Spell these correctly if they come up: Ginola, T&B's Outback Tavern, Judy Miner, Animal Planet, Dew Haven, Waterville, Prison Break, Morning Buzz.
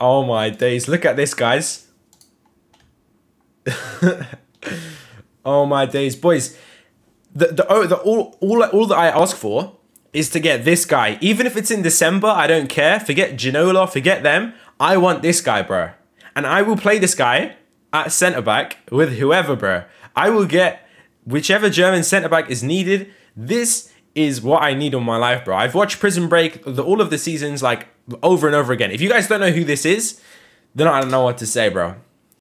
Oh my days, look at this, guys. Oh my days, boys. All that I ask for is to get this guy. Even if it's in December, I don't care. Forget Ginola, forget them. I want this guy, bro. And I will play this guy at centre-back with whoever, bro. I will get whichever German centre-back is needed. This is what I need on my life, bro. I've watched Prison Break, all of the seasons, like, over and over again. If you guys don't know who this is, then I don't know what to say, bro.